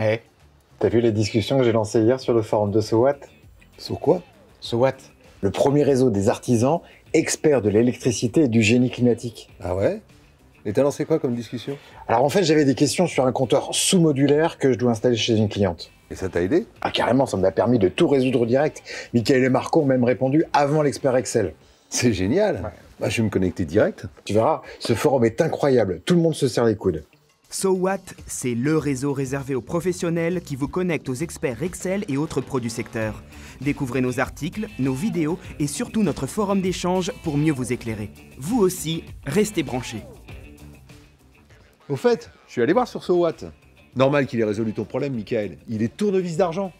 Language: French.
Hey, t'as vu la discussion que j'ai lancée hier sur le forum de SoWatt? Sur quoi? SoWatt, le premier réseau des artisans experts de l'électricité et du génie climatique. Ah ouais? Et t'as lancé quoi comme discussion? Alors en fait, j'avais des questions sur un compteur sous-modulaire que je dois installer chez une cliente. Et ça t'a aidé? Ah carrément, ça m'a permis de tout résoudre direct. Mickaël et Marco ont même répondu avant l'expert Excel. C'est génial, ouais. Bah, je vais me connecter direct. Tu verras, ce forum est incroyable, tout le monde se serre les coudes. SoWatt, c'est le réseau réservé aux professionnels qui vous connecte aux experts Excel et autres pros du secteur. Découvrez nos articles, nos vidéos et surtout notre forum d'échange pour mieux vous éclairer. Vous aussi, restez branchés. Au fait, je suis allé voir sur SoWatt. Normal qu'il ait résolu ton problème, Mickaël. Il est tournevis d'argent.